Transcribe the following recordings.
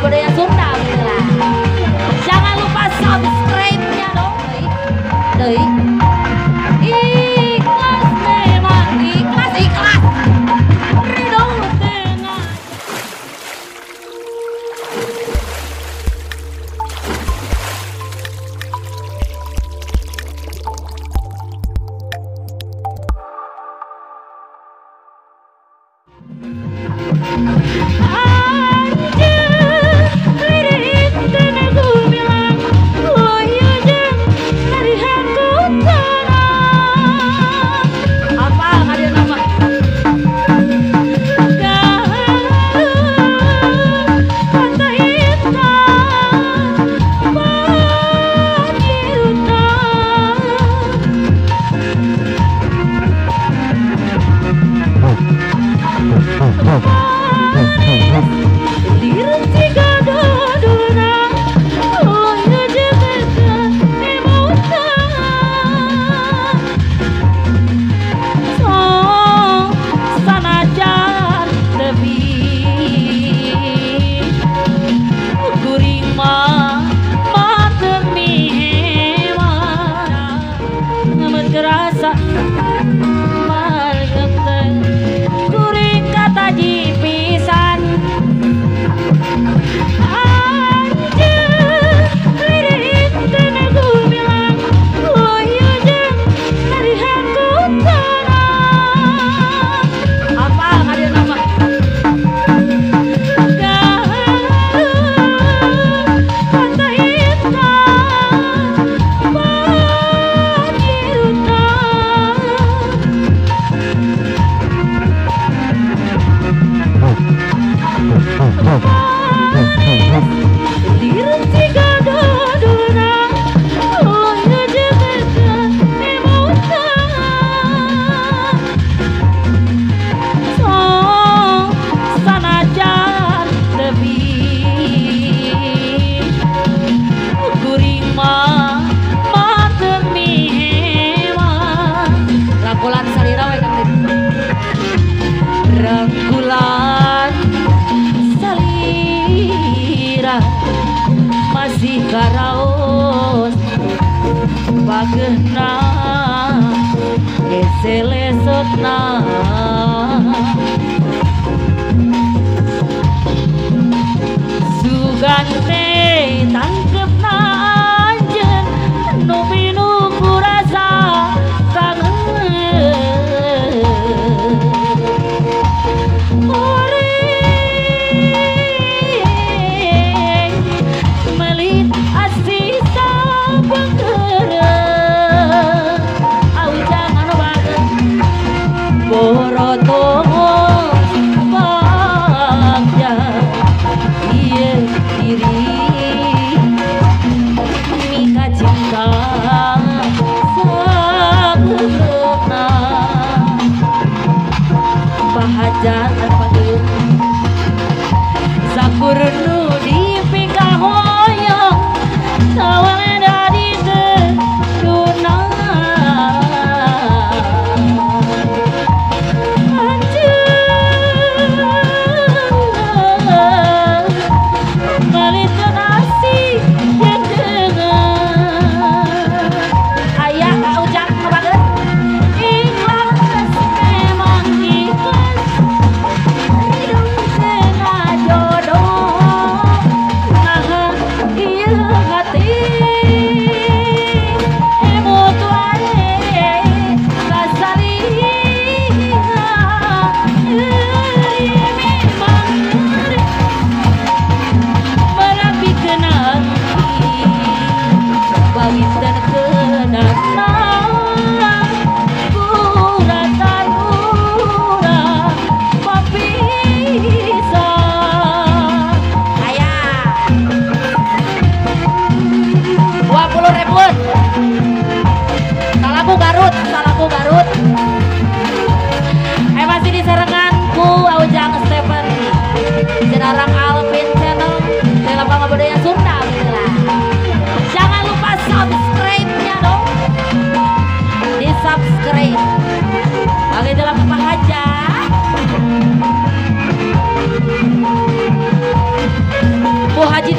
budaya Sunda gitu lah. Jangan lupa subscribe-nya dong. Doi. Masih karaos bagena eselesotna sugante tangkepna anjen nu binu kurasa kangen.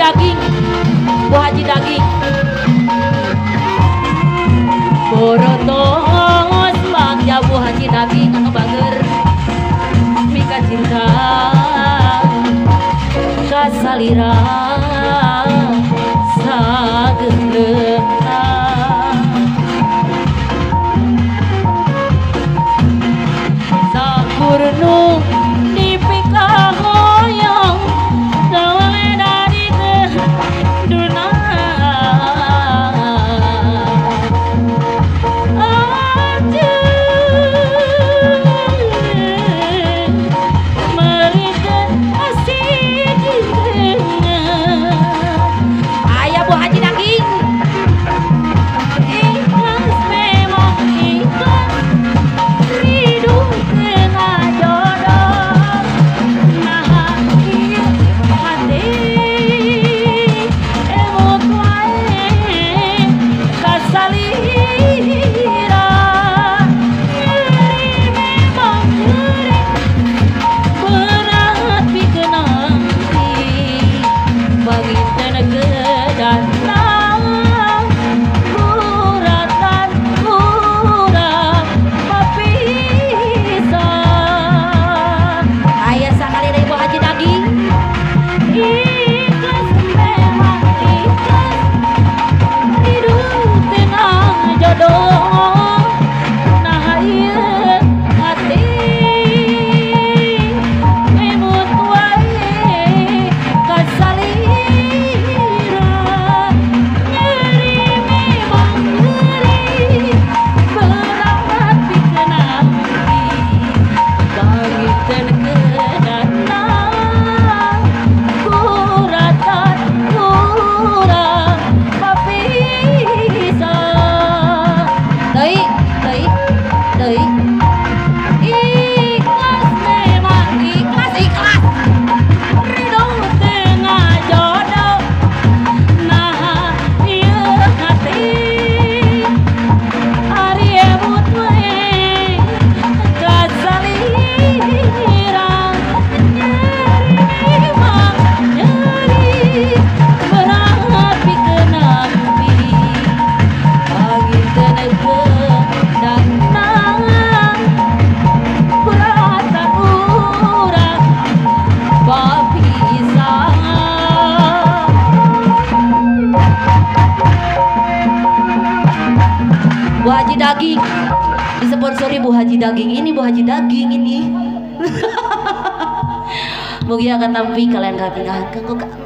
daging, Bu Haji daging. Borotos bangja Bu Haji daging anu bager mika cinta kasalira sageung. Disponsori Bu Haji daging ini, Bu Haji daging ini. Mungkin akan tapi kalian gak pindah ke